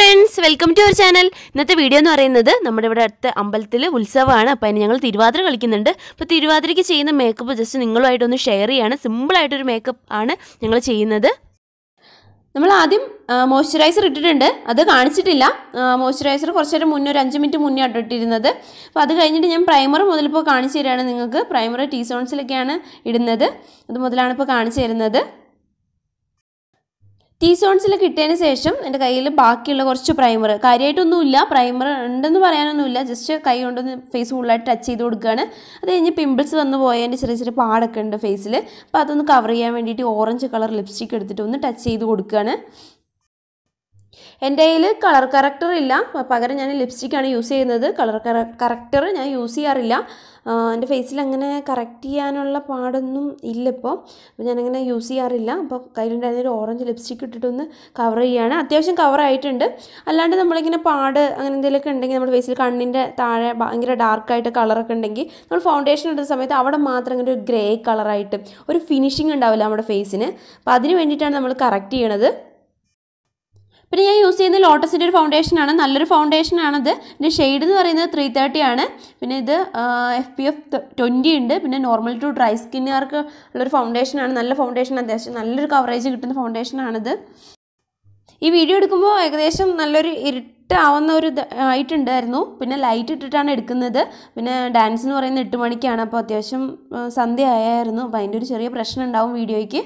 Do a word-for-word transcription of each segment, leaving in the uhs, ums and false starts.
friends, welcome to our channel. ഇന്നത്തെ video എന്ന് പറയുന്നത് നമ്മുടെ ഇവിടെ അടുത്ത അമ്പലത്തിൽ ഉത്സവമാണ്. അപ്പോൾ ഞങ്ങൾ തിരുവാതിര കളിക്കുന്നുണ്ട്. അപ്പോൾ തിരുവാതിരയ്ക്ക് ചെയ്യുന്ന മേക്കപ്പ് ജസ്റ്റ് നിങ്ങളുമായിട്ട് ഒന്ന് ഷെയർ ചെയ്യാണ്. സിമ്പിൾ ആയിട്ട് ഒരു മേക്കപ്പ് ആണ് ഞങ്ങൾ ചെയ്യുന്നത്. നമ്മൾ ആദ്യം മോയ്സ്ചറൈസർ ഇട്ടിട്ടുണ്ട്, അത് കാണിച്ചിട്ടില്ല. മോയ്സ്ചറൈസർ കുറച്ച് നേരം മുന്നേ ഒരു അഞ്ച് മിനിറ്റ് മുന്നേ ഇട്ടിരുന്നത്. അപ്പോൾ അത് കഴിഞ്ഞിട്ട് ഞാൻ പ്രൈമർ മുതലിപ്പോൾ കാണിച്ചു തരാണ് നിങ്ങൾക്ക്. പ്രൈമർ ടീസോൺസിലൊക്കെയാണ് ഇടുന്നത്, അത് മുതലാണ് ഇപ്പോൾ കാണിച്ചു തരുന്നത്. ടീസോൺസിൽ കിട്ടിയതിന് ശേഷം എൻ്റെ കയ്യിൽ ബാക്കിയുള്ള കുറച്ച് പ്രൈമർ, കാര്യമായിട്ടൊന്നുമില്ല, പ്രൈമർ ഉണ്ടെന്ന് പറയാനൊന്നുമില്ല, ജസ്റ്റ് കൈ കൊണ്ടൊന്ന് ഫേസ് ഫുള്ളായിട്ട് ടച്ച് ചെയ്ത് കൊടുക്കുകയാണ്. അത് കഴിഞ്ഞ് പിമ്പിൾസ് വന്നു പോയതിൻ്റെ ചെറിയ ചെറിയ പാടൊക്കെ ഉണ്ട് ഫേസിൽ, അപ്പോൾ അതൊന്ന് കവർ ചെയ്യാൻ വേണ്ടിയിട്ട് ഓറഞ്ച് കളർ ലിപ്സ്റ്റിക്ക് എടുത്തിട്ട് ഒന്ന് ടച്ച് ചെയ്ത് കൊടുക്കുകയാണ്. എൻ്റെ കയ്യിൽ കളർ കറക്ടർ ഇല്ല, പകരം ഞാൻ ലിപ്സ്റ്റിക്കാണ് യൂസ് ചെയ്യുന്നത്. കളർ കറക്ടർ ഞാൻ യൂസ് ചെയ്യാറില്ല, എൻ്റെ ഫേസിൽ അങ്ങനെ കറക്റ്റ് ചെയ്യാനുള്ള പാടൊന്നും ഇല്ല ഇപ്പോൾ, അപ്പോൾ ഞാനങ്ങനെ യൂസ് ചെയ്യാറില്ല. അപ്പോൾ കയ്യിലുണ്ടായിരുന്ന ഒരു ഓറഞ്ച് ലിപ്സ്റ്റിക്ക് ഇട്ടിട്ടൊന്ന് കവർ ചെയ്യുകയാണ്. അത്യാവശ്യം കവർ ആയിട്ടുണ്ട്. അല്ലാണ്ട് നമ്മളിങ്ങനെ പാട് അങ്ങനെ എന്തെങ്കിലുമൊക്കെ ഉണ്ടെങ്കിൽ നമ്മുടെ ഫേസിൽ കണ്ണിൻ്റെ താഴെ ഭയങ്കര ഡാർക്കായിട്ട് കളറൊക്കെ ഉണ്ടെങ്കിൽ നമ്മൾ ഫൗണ്ടേഷൻ ഇടുന്ന സമയത്ത് അവിടെ മാത്രം അങ്ങനെ ഒരു ഗ്രേ കളറായിട്ട് ഒരു ഫിനിഷിംഗ് ഉണ്ടാവില്ല നമ്മുടെ ഫേസിന്, അപ്പോൾ അതിന് വേണ്ടിയിട്ടാണ് നമ്മൾ കറക്റ്റ് ചെയ്യണത്. പിന്നെ ഞാൻ യൂസ് ചെയ്യുന്ന ലോട്ടസിൻ്റെ ഒരു ഫൗണ്ടേഷനാണ്, നല്ലൊരു ഫൗണ്ടേഷനാണത്. ഇതിൻ്റെ ഷെയ്ഡ് എന്ന് പറയുന്നത് ത്രീ തേർട്ടി ആണ്. പിന്നെ ഇത് എഫ് പി എഫ് ട്വൻറ്റി ഉണ്ട്. പിന്നെ നോർമൽ ടു ഡ്രൈ സ്കിന്നുകാർക്ക് ഉള്ളൊരു ഫൗണ്ടേഷനാണ്, നല്ല ഫൗണ്ടേഷൻ, അത്യാവശ്യം നല്ലൊരു കവറേജ് കിട്ടുന്ന ഫൗണ്ടേഷനാണിത്. ഈ വീഡിയോ എടുക്കുമ്പോൾ ഏകദേശം നല്ലൊരു ഇരുട്ടാവുന്ന ഒരു ആയിട്ടുണ്ടായിരുന്നു. പിന്നെ ലൈറ്റ് ഇട്ടിട്ടാണ് എടുക്കുന്നത്. പിന്നെ ഡാൻസ് എന്ന് പറയുന്നത് എട്ട് മണിക്കാണ്, അപ്പോൾ അത്യാവശ്യം സന്ധ്യ ആയായിരുന്നു, അപ്പോൾ അതിൻ്റെ ഒരു ചെറിയ പ്രശ്നം ഉണ്ടാവും വീഡിയോയ്ക്ക്.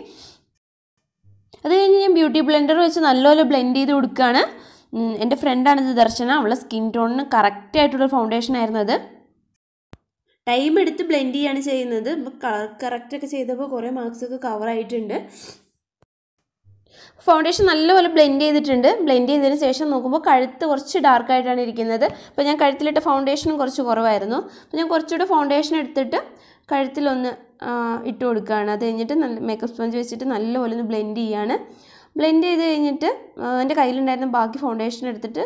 അത് കഴിഞ്ഞ് ഞാൻ ബ്യൂട്ടി ബ്ലെൻഡർ വെച്ച് നല്ലപോലെ ബ്ലെൻഡ് ചെയ്ത് കൊടുക്കുകയാണ്. എൻ്റെ ഫ്രണ്ടാണിത്, ദർശന. അവളുടെ സ്കിൻ ടോണിന് കറക്റ്റ് ആയിട്ടുള്ള ഫൗണ്ടേഷൻ ആയിരുന്നു അത്. ടൈം എടുത്ത് ബ്ലെൻഡ് ചെയ്യാണ് ചെയ്യുന്നത്. ഇപ്പോൾ കളർ കറക്റ്റൊക്കെ ചെയ്തപ്പോൾ കുറേ മാർക്സൊക്കെ കവറായിട്ടുണ്ട്. ഫൗണ്ടേഷൻ നല്ലപോലെ ബ്ലെൻഡ് ചെയ്തിട്ടുണ്ട്. ബ്ലെൻഡ് ചെയ്തതിന് ശേഷം നോക്കുമ്പോൾ കഴുത്ത് കുറച്ച് ഡാർക്കായിട്ടാണ് ഇരിക്കുന്നത്. അപ്പോൾ ഞാൻ കഴുത്തിലിട്ട ഫൗണ്ടേഷനും കുറച്ച് കുറവായിരുന്നു, അപ്പോൾ ഞാൻ കുറച്ചുകൂടെ ഫൗണ്ടേഷൻ എടുത്തിട്ട് കഴുത്തിലൊന്ന് ഇട്ട് കൊടുക്കുകയാണ്. അത് കഴിഞ്ഞിട്ട് നല്ല മേക്കപ്പ് സ്പോഞ്ച് വെച്ചിട്ട് നല്ലപോലെ ഒന്ന് ബ്ലെൻഡ് ചെയ്യുകയാണ്. ബ്ലെൻഡ് ചെയ്ത് കഴിഞ്ഞിട്ട് എൻ്റെ കയ്യിലുണ്ടായിരുന്ന ബാക്കി ഫൗണ്ടേഷൻ എടുത്തിട്ട്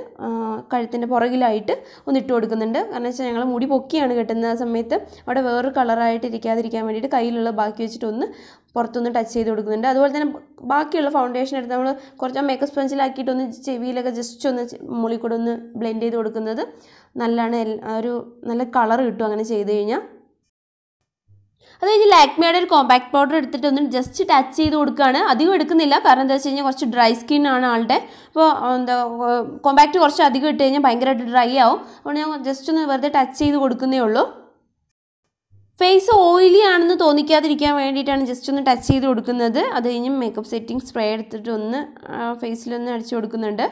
കഴുത്തിൻ്റെ പുറകിലായിട്ട് ഒന്ന് ഇട്ട് കൊടുക്കുന്നുണ്ട്. കാരണം വെച്ചാൽ ഞങ്ങൾ മുടി പൊക്കിയാണ് കെട്ടുന്ന സമയത്ത് അവിടെ വേറൊരു കളറായിട്ട് ഇരിക്കാതിരിക്കാൻ വേണ്ടിയിട്ട് കയ്യിലുള്ള ബാക്കി വെച്ചിട്ട് ഒന്ന് പുറത്തൊന്ന് ടച്ച് ചെയ്ത് കൊടുക്കുന്നുണ്ട്. അതുപോലെ തന്നെ ബാക്കിയുള്ള ഫൗണ്ടേഷൻ എടുത്ത് നമ്മൾ കുറച്ച് മേക്കപ്പ് സ്പോഞ്ചിലാക്കിയിട്ട് ഒന്ന് ചെവിയിലൊക്കെ ജസ്റ്റ് ഒന്ന് മുകളിൽ കൂടെ ഒന്ന് ബ്ലെൻഡ് ചെയ്ത് കൊടുക്കുന്നത് നല്ലതാണ്. ഒരു നല്ല കളർ കിട്ടും അങ്ങനെ ചെയ്ത് കഴിഞ്ഞാൽ. അത് കഴിഞ്ഞ് ലാക്മിയുടെ ഒരു കോമ്പാക്ട് പൗഡർ എടുത്തിട്ട് ഒന്ന് ജസ്റ്റ് ടച്ച് ചെയ്ത് കൊടുക്കുകയാണ്. അധികം എടുക്കുന്നില്ല, കാരണം എന്താ വെച്ച് കഴിഞ്ഞാൽ കുറച്ച് ഡ്രൈ സ്കിന്നാണ് ആളുടെ. അപ്പോൾ എന്താ കോമ്പാക്ട് കുറച്ച് അധികം ഇട്ട് കഴിഞ്ഞാൽ ഭയങ്കരമായിട്ട് ഡ്രൈ ആവും, അതുകൊണ്ട് ഞാൻ ജസ്റ്റ് ഒന്ന് വെറുതെ ടച്ച് ചെയ്ത് കൊടുക്കുന്നേ ഉള്ളൂ. ഫേസ് ഓയിലി ആണെന്ന് തോന്നിക്കാതിരിക്കാൻ വേണ്ടിയിട്ടാണ് ജസ്റ്റ് ഒന്ന് ടച്ച് ചെയ്ത് കൊടുക്കുന്നത്. അത് കഴിഞ്ഞ് മേക്കപ്പ് സെറ്റിംഗ് സ്പ്രേ എടുത്തിട്ട് ഒന്ന് ഫേസിലൊന്ന് അടിച്ചു കൊടുക്കുന്നുണ്ട്.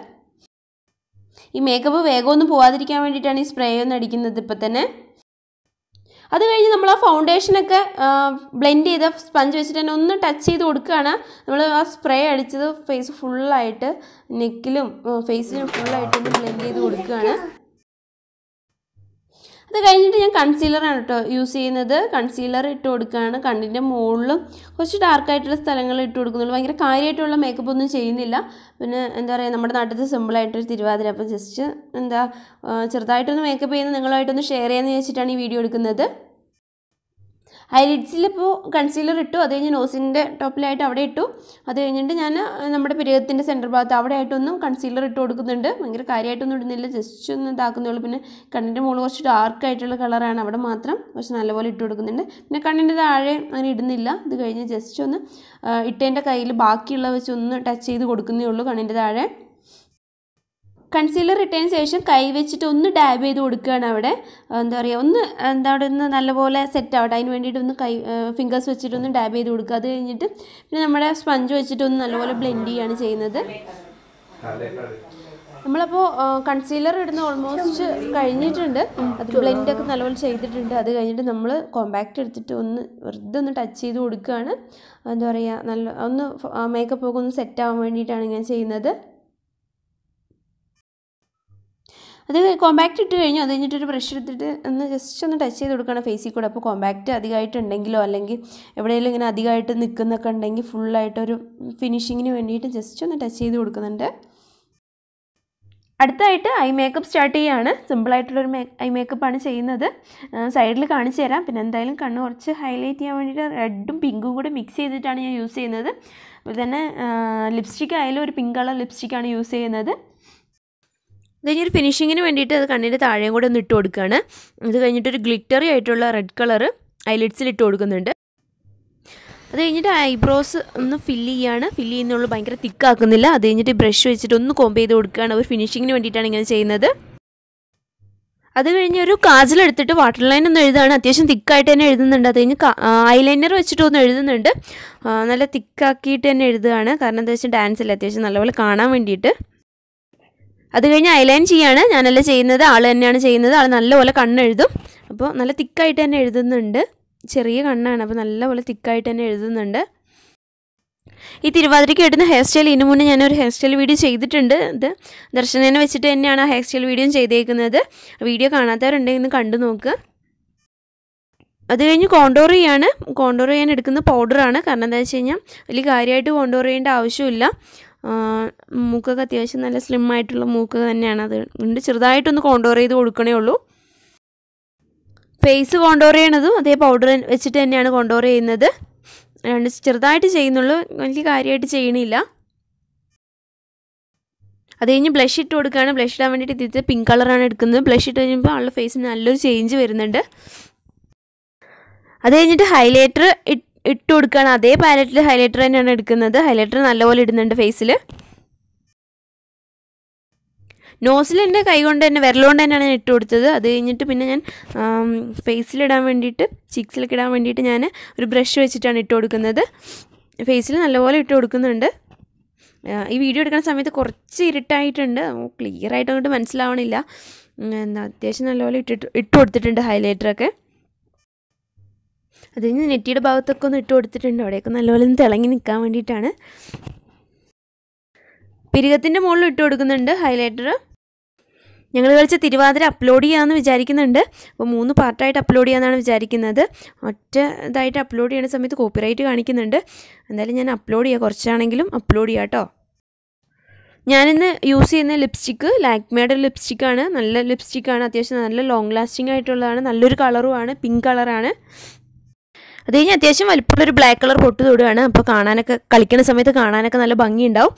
ഈ മേക്കപ്പ് വേഗമൊന്നും പോവാതിരിക്കാൻ വേണ്ടിയിട്ടാണ് ഈ സ്പ്രേ ഒന്ന് അടിക്കുന്നത് ഇപ്പം തന്നെ. അത് കഴിഞ്ഞ് നമ്മൾ ആ ഫൗണ്ടേഷനൊക്കെ ബ്ലെൻഡ് ചെയ്ത സ്പഞ്ച് വെച്ചിട്ട് തന്നെ ഒന്ന് ടച്ച് ചെയ്ത് കൊടുക്കുകയാണ്. നമ്മൾ ആ സ്പ്രേ അടിച്ചത് ഫേസ് ഫുള്ളായിട്ട് നെക്കിലും ഫേസിലും ഫുള്ളായിട്ട് ഒന്ന് ബ്ലെൻഡ് ചെയ്ത് കൊടുക്കുകയാണ്. അത് കഴിഞ്ഞിട്ട് ഞാൻ കൺസീലറാണ് കേട്ടോ യൂസ് ചെയ്യുന്നത്. കൺസീലർ ഇട്ട് കൊടുക്കുകയാണ്. കണ്ണിൻ്റെ മുകളിലും കുറച്ച് ഡാർക്കായിട്ടുള്ള സ്ഥലങ്ങളിൽ ഇട്ട് കൊടുക്കുന്നുള്ളൂ. ഭയങ്കര കാര്യമായിട്ടുള്ള മേക്കപ്പ് ഒന്നും ചെയ്യുന്നില്ല. പിന്നെ എന്താ പറയുക, നമ്മുടെ നാട്ടിൽ സിമ്പിളായിട്ടൊരു തിരുവാതിര, അപ്പോൾ ജസ്റ്റ് എന്താ ചെറുതായിട്ടൊന്ന് മേക്കപ്പ് ചെയ്യുന്നത് നിങ്ങളുമായിട്ടൊന്ന് ഷെയർ ചെയ്യാമെന്ന് വെച്ചിട്ടാണ് ഈ വീഡിയോ എടുക്കുന്നത്. ഹൈലൈറ്റ്സിലിപ്പോൾ കൺസീലർ ഇട്ടു. അത് കഴിഞ്ഞ് നോസിൻ്റെ ടോപ്പിലായിട്ട് അവിടെ ഇട്ടു. അത് കഴിഞ്ഞിട്ട് ഞാൻ നമ്മുടെ പിരികത്തിൻ്റെ സെൻറ്റർ ഭാഗത്ത് അവിടെ ആയിട്ടൊന്നും കൺസീലർ ഇട്ട് കൊടുക്കുന്നുണ്ട്. ഭയങ്കര കാര്യമായിട്ടൊന്നും ഇടുന്നില്ല, ജസ്റ്റ് ഒന്ന് ഇതാക്കുന്നുള്ളൂ. പിന്നെ കണ്ണിൻ്റെ മുകളിൽ കുറച്ച് ഡാർക്കായിട്ടുള്ള കളറാണ്, അവിടെ മാത്രം കുറച്ച് നല്ലപോലെ ഇട്ട് കൊടുക്കുന്നുണ്ട്. പിന്നെ കണ്ണിൻ്റെ താഴെ അങ്ങനെ ഇടുന്നില്ല. ഇത് കഴിഞ്ഞ് ജസ്റ്റ് ഒന്ന് ഇട്ടതിൻ്റെ കയ്യിൽ ബാക്കിയുള്ള വെച്ച് ഒന്ന് ടച്ച് ചെയ്ത് കൊടുക്കുന്നേ ഉള്ളൂ കണ്ണിൻ്റെ താഴെ. കൺസീലർ ഇട്ടതിന് ശേഷം കൈ വെച്ചിട്ട് ഒന്ന് ഡാബ് ചെയ്ത് കൊടുക്കുകയാണ് അവിടെ. എന്താ പറയുക, ഒന്ന് എന്താ അവിടെ ഒന്ന് നല്ലപോലെ സെറ്റ് ആവട്ടെ അതിന് വേണ്ടിയിട്ട് ഒന്ന് കൈ ഫിംഗേഴ്സ് വെച്ചിട്ടൊന്ന് ഡാബ് ചെയ്ത് കൊടുക്കുക. അത് കഴിഞ്ഞിട്ട് പിന്നെ നമ്മുടെ സ്പഞ്ച് വെച്ചിട്ടൊന്ന് നല്ലപോലെ ബ്ലെൻഡ് ചെയ്യുകയാണ് ചെയ്യുന്നത്. നമ്മളപ്പോൾ കൺസീലർ ഇടുന്ന ഓൾമോസ്റ്റ് കഴിഞ്ഞിട്ടുണ്ട്, അത് ബ്ലെൻഡൊക്കെ നല്ലപോലെ ചെയ്തിട്ടുണ്ട്. അത് കഴിഞ്ഞിട്ട് നമ്മൾ കോമ്പാക്റ്റ് എടുത്തിട്ട് ഒന്ന് വെറുതെ ഒന്ന് ടച്ച് ചെയ്ത് കൊടുക്കുകയാണ്. എന്താ പറയുക, നല്ല ഒന്ന് മേക്കപ്പ് ഒക്കെ ഒന്ന് സെറ്റ് ആവാൻ വേണ്ടിയിട്ടാണ് ഞാൻ ചെയ്യുന്നത്. അത് കോമ്പാക്റ്റ് ഇട്ട് കഴിഞ്ഞു. അത് കഴിഞ്ഞിട്ടൊരു ബ്രഷ് എടുത്തിട്ട് ഒന്ന് ജസ്റ്റ് ഒന്ന് ടച്ച് ചെയ്ത് കൊടുക്കണം ഫേസിൽ കൂടെ. അപ്പോൾ കോമ്പാക്റ്റ് അധികമായിട്ടുണ്ടെങ്കിലോ അല്ലെങ്കിൽ എവിടെയെങ്കിലും ഇങ്ങനെ അധികമായിട്ട് നിൽക്കുന്നൊക്കെ ഉണ്ടെങ്കിൽ ഫുള്ളായിട്ടൊരു ഫിനിഷിങ്ങിന് വേണ്ടിയിട്ട് ജസ്റ്റ് ഒന്ന് ടച്ച് ചെയ്ത് കൊടുക്കുന്നുണ്ട്. അടുത്തായിട്ട് ഐ മേക്കപ്പ് സ്റ്റാർട്ട് ചെയ്യുകയാണ്. സിമ്പിളായിട്ടുള്ളൊരു മേ ഐ മേക്കപ്പാണ് ചെയ്യുന്നത്. സൈഡിൽ കാണിച്ചു തരാം. പിന്നെ എന്തായാലും കണ്ണ് കുറച്ച് ഹൈലൈറ്റ് ചെയ്യാൻ വേണ്ടിയിട്ട് റെഡും പിങ്കും കൂടെ മിക്സ് ചെയ്തിട്ടാണ് ഞാൻ യൂസ് ചെയ്യുന്നത്. അതുപോലെ തന്നെ ലിപ്സ്റ്റിക് ആയാലും ഒരു പിങ്ക് കളർ ലിപ്സ്റ്റിക്കാണ് യൂസ് ചെയ്യുന്നത്. Then you finishing in and it is candidate and it toad cana. Then you glittery itola red colour, eyelids it toad candida. Then you eyebrows on the filly and filly in the banker thick canilla. Then you brush it on the combe the wood can over finishing and it and say another. Other than your castle at the waterline and the attention thick kite and eyeliner which it on the reason under another thick kit and edana, carnation dance latation, a level carnam and eater. That's why I learned that I learned that I learned that I learned that I learned that I learned that I learned that I learned that I learned that I learned that I learned that I Uh, Muka Kathiashan and a slim mitula muka and another. And it's right on the condore the Udkanolo. Face of condore another, they powder and vegetarian and condore another. And it's right to say nullo, only carried to say nilla. Then you blush it to the kind of blush it is a pink color and it can the blush it in all face and all change where in the other highlighter it. It took another palette highlighter and another highlighter and allow it in the face. No cylinder, I owned and verlon and it took the other in to pin and face lid and it, cheeks like a diamond it and a brush which it and it took another face and allow it took under. If you did come some with the corset tight and right on to Manslavilla and the additional lolly it took the highlighter. I think it's a little bit of a little bit of a little bit of a little bit of a little bit of a little bit of a little bit of a little bit of a little bit of a little bit of a little bit of a little bit of a little Then അത്യാവശ്യം വലിപ്പമുള്ള black color പൊട്ട് തൊടുകയാണ് അപ്പോൾ കാണാനൊക്കെ കളിക്കുന്ന സമയത്ത് കാണാനൊക്കെ നല്ല ഭംഗി ഉണ്ടാവും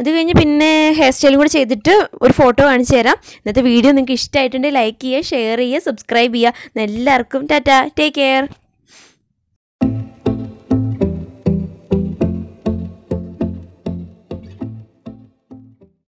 അത് കഴിഞ്ഞ് പിന്നെ ഹെയർ സ്റ്റൈലും കൂടി ചെയ്തിട്ട് ഒരു ഫോട്ടോ കാണിച്ചു തരാം ഇന്നത്തെ വീഡിയോ നിങ്ങൾക്ക് ഇഷ്ടമായിട്ടുണ്ടെങ്കിൽ ലൈക്ക് ചെയ്യുക ഷെയർ ചെയ്യുക സബ്സ്ക്രൈബ് ചെയ്യുക എല്ലാവർക്കും ടാറ്റ ടേക്ക് കെയർ